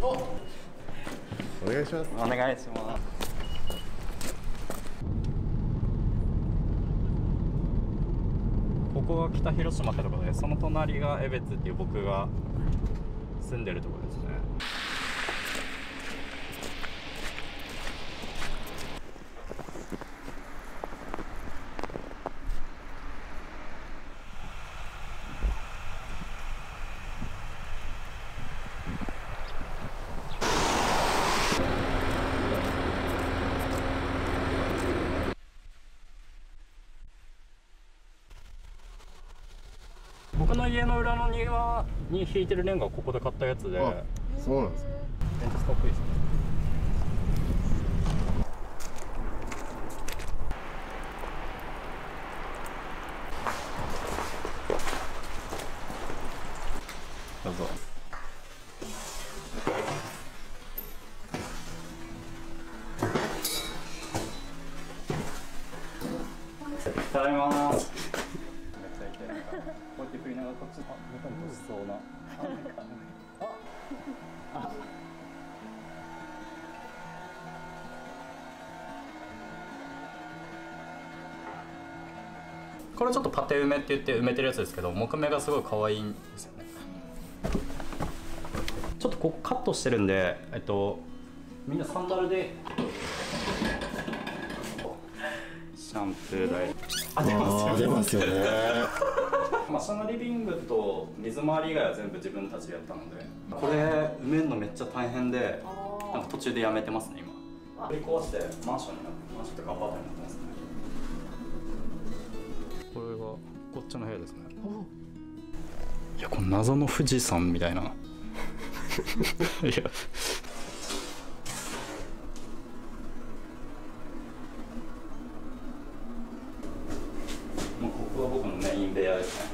お願いします。お願いします。ここは北広島ってところで、その隣が江別っていう僕が住んでるところですね。僕の家の裏の庭に引いてるレンガはここで買ったやつで。そうなんですか。めっちゃかっこいいですね。どうぞ。ただいまー。こうやって振りながらこっち、あ、中に落ちそうな。あ、これちょっとパテ埋めって言って埋めてるやつですけど、木目がすごい可愛いんですよね。ちょっとこうカットしてるんで、みんなサンダルで。シャンプー台。あ、出ますよね。まあ下のリビングと水回り以外は全部自分たちでやったので、これ埋めるのめっちゃ大変で、なんか途中でやめてますね今。取り壊してマンションになって、マンションとかアパートになってますね。これがこっちの部屋ですね。いや、この謎の富士山みたいな。いや。ここは僕のメイン部屋ですね。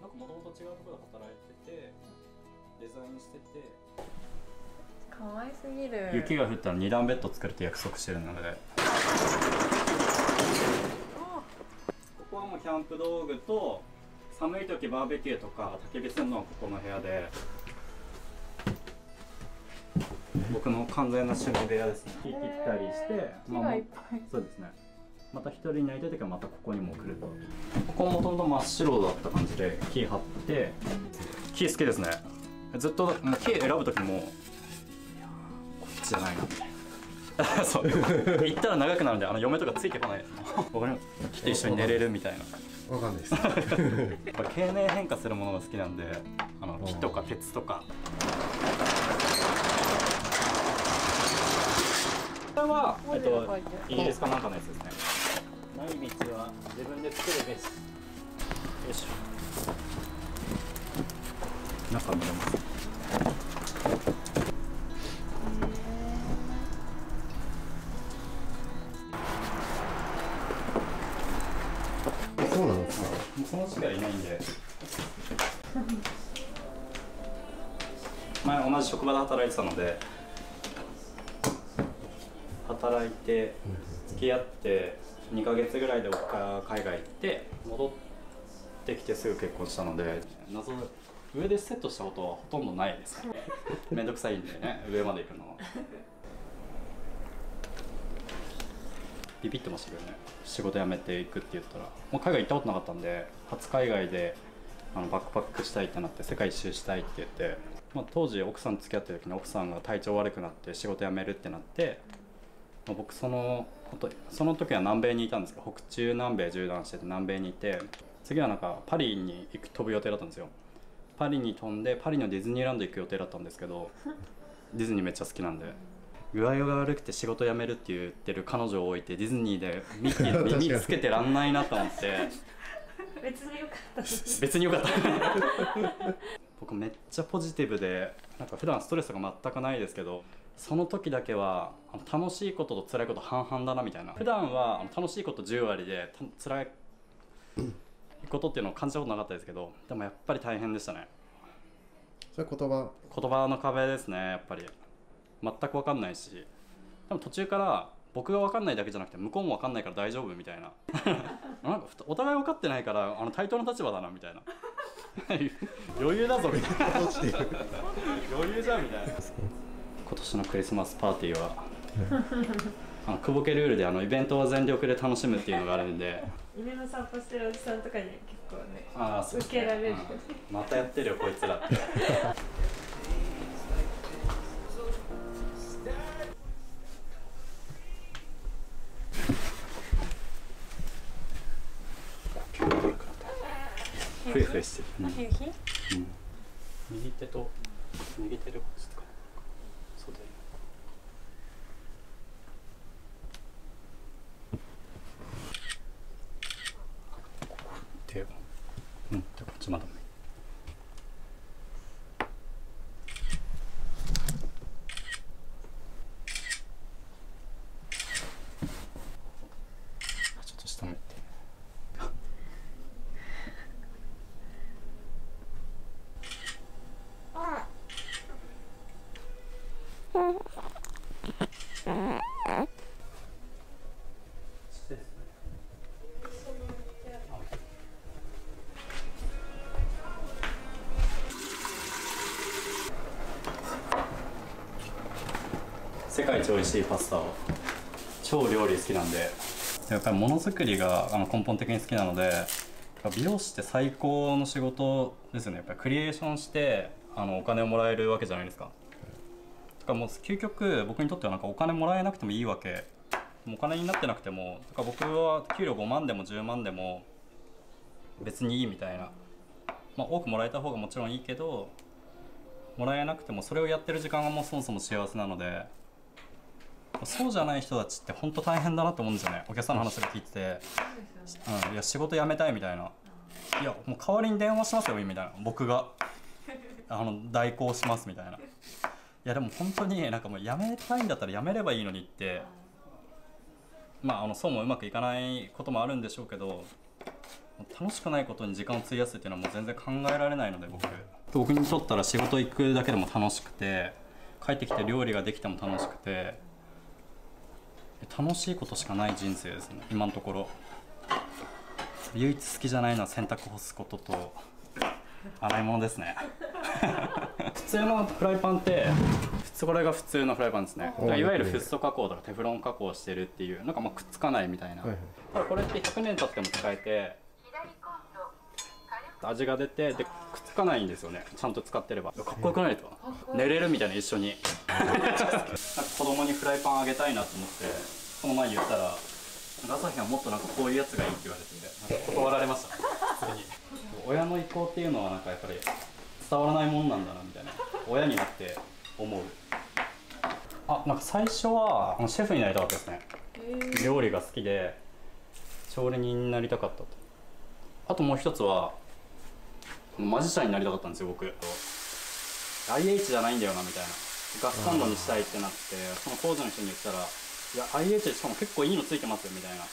なんかもともと違うところで働いてて、デザインしてて。可愛すぎる。雪が降ったら2段ベッド作るって約束してるので。ここはもうキャンプ道具と、寒い時バーベキューとか焚き火するのはここの部屋で。僕の完全な趣味部屋ですね。木切ったりして、まあ、もうそうですね。また一人になりたい時はまたここにも来ると。ここもともと真っ白だった感じで木張って。木好きですね。ずっと木選ぶ時もこっちじゃないなみたいな。そう、行ったら長くなるんで、嫁とかついてこないですね。木と一緒に寝れるみたいな。わかんないです。経年変化するものが好きなんで、木とか鉄とか。これは、イギリスかなんかのやつですね。ない道は自分で作るべし。よいしょ。中見れます。そうなんですか。もうそのしかいないんで。前同じ職場で働いてたので。働いて付き合って2ヶ月ぐらいで海外行って戻ってきてすぐ結婚したので、謎上でセットしたことはほとんどないですね。めんどくさいんでね、上まで行くのは。ビビってましたけどね、仕事辞めていくって言ったら。もう海外行ったことなかったんで、初海外でバックパックしたいってなって、世界一周したいって言って、まあ当時奥さんと付き合ってる時に奥さんが体調悪くなって仕事辞めるってなって、僕その時は南米にいたんですけど、北中南米縦断してて南米にいて、次はなんかパリに飛ぶ予定だったんですよ。パリに飛んで、パリのディズニーランド行く予定だったんですけど、ディズニーめっちゃ好きなんで、具合が悪くて仕事辞めるって言ってる彼女を置いてディズニーでミッキー耳つけてらんないなと思って。別によかったです。別によかった。僕めっちゃポジティブで、なんか普段ストレスが全くないですけど、その時だけは楽しいことと辛いこと半々だなみたいな。普段は楽しいこと10割で辛いことっていうのを感じたことなかったですけど、でもやっぱり大変でしたね。それは言葉の壁ですね。やっぱり全く分かんないし、でも途中から僕が分かんないだけじゃなくて向こうも分かんないから大丈夫みたいな。なんかお互い分かってないから対等な立場だなみたいな。余裕だぞみたいな。余裕じゃんみたいな。今年のクリスマスパーティーはくぼけルールでイベントを全力で楽しむっていうのがあるんで、犬の散歩してるおじさんとかに結構ね、ああ、受けられる。またやってるよこいつらって。ふいふいしてる。右手と右手でこっちとか。そうだよ。手を、うん、じゃこっちまだ。ちょっと下向いて。世界一美味しいパスタを、超料理好きなんで、やっぱりものづくりが根本的に好きなので、美容師って最高の仕事ですよね。やっぱりクリエーションしてお金をもらえるわけじゃないですか。だからもう究極僕にとってはお金もらえなくてもいいわけ、お金になってなくても、だから僕は給料5万でも10万でも別にいいみたいな、まあ、多くもらえた方がもちろんいいけど、もらえなくてもそれをやってる時間がもうそもそも幸せなので。そうじゃない人たちって本当大変だなと思うんですよね。お客さんの話を聞いてて、うん、いや仕事辞めたいみたいな、いやもう代わりに電話しますよみたいな、僕が代行しますみたいな、いやでも本当になんかもう辞めたいんだったら辞めればいいのにって、まあそうもうまくいかないこともあるんでしょうけど、楽しくないことに時間を費やすっていうのはもう全然考えられないので、僕にとったら仕事行くだけでも楽しくて、帰ってきて料理ができても楽しくて。楽しいことしかない人生ですね、今のところ。唯一好きじゃないのは洗濯干すことと洗い物ですね。普通のフライパンって、これが普通のフライパンですね。いわゆるフッ素加工とかテフロン加工してるっていう、なんかまあくっつかないみたいな。ただこれって100年経っても使えて、味が出て、でくっつかないんですよね、ちゃんと使ってれば。かっこよくないですか、寝れるみたいな、一緒に。子供にフライパンあげたいなと思って、この前言ったら、朝日はもっとなんかこういうやつがいいって言われて、なんか断られました、普通に。親の意向っていうのは、なんかやっぱり伝わらないもんなんだなみたいな、親になって思う。あ、なんか最初はシェフになりたかったですね、料理が好きで、調理人になりたかったと。あともう一つは、マジシャンになりたかったんですよ、僕。IH じゃないんだよなみたいな。ガスサンドにしたいってなって、その工事の人に言ったら、いや、IH しかも結構いいのついてますよみたいな、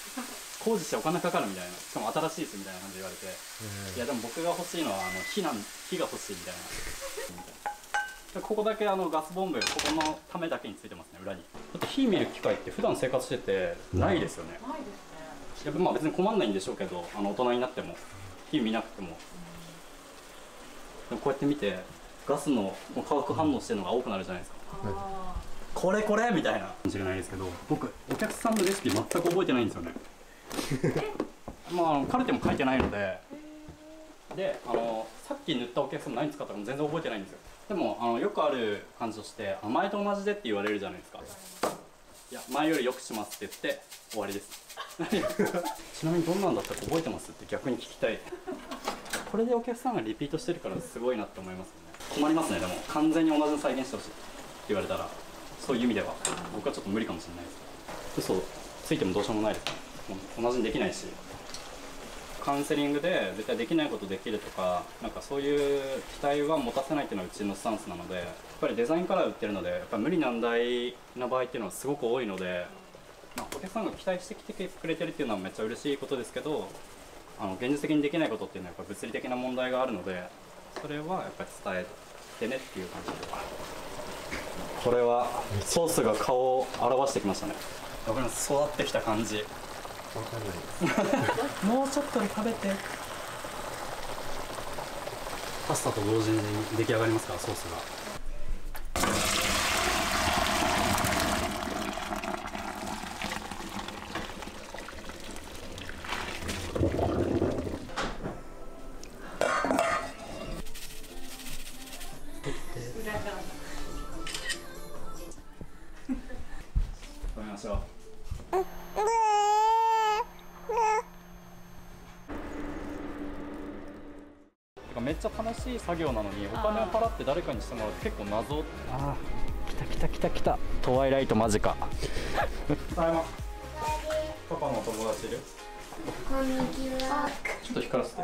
工事してお金かかるみたいな、しかも新しいですみたいな感じで言われて、いや、でも僕が欲しいのは火が欲しいみたいな。ここだけガスボンベ、ここのためだけについてますね、裏に。だって火見る機会って、普段生活してて、ないですよね。ないですね。やっぱまあ別に困んないんでしょうけど、大人になっても、火見なくても。でもこうやって見て、ガスの化学反応してるのが多くなるじゃないですか。これこれみたいなかもしれないですけど、僕お客さんのレシピ全く覚えてないんですよね。まあカルテも書いてないので、でさっき塗ったお客さん何使ったかも全然覚えてないんですよ。でもよくある感じとして、前と同じでって言われるじゃないですか。いや前よりよくしますって言って終わりです。ちなみにどんなんだったか覚えてますって逆に聞きたい。これでお客さんがリピートしてるからすごいなって思いますね。困りますね、でも完全に同じ再現してほしいって言われたら、そういう意味では僕はちょっと無理かもしれないです。嘘ついてもどうしようもないです、同じにできないし。カウンセリングで絶対できないことできるとか、なんかそういう期待は持たせないっていうのはうちのスタンスなので、やっぱりデザインから売ってるので、やっぱ無理難題な場合っていうのはすごく多いので、まあ、お客さんが期待してきてくれてるっていうのはめっちゃ嬉しいことですけど、現実的にできないことっていうのはやっぱ物理的な問題があるので、それはやっぱり伝えてねっていう感じで。これはソースが顔を表してきましたね。わかります、育ってきた感じ。わかんないです。もうちょっとで食べて。パスタと同時に出来上がりますからソースが。食べましょう。めっちゃ悲しい作業なのにお金を払って誰かにしてもらうって結構謎。ああ、来た来た来た来た、トワイライト間近。パパの友達いる？こんにちは。ちょっと光らせて。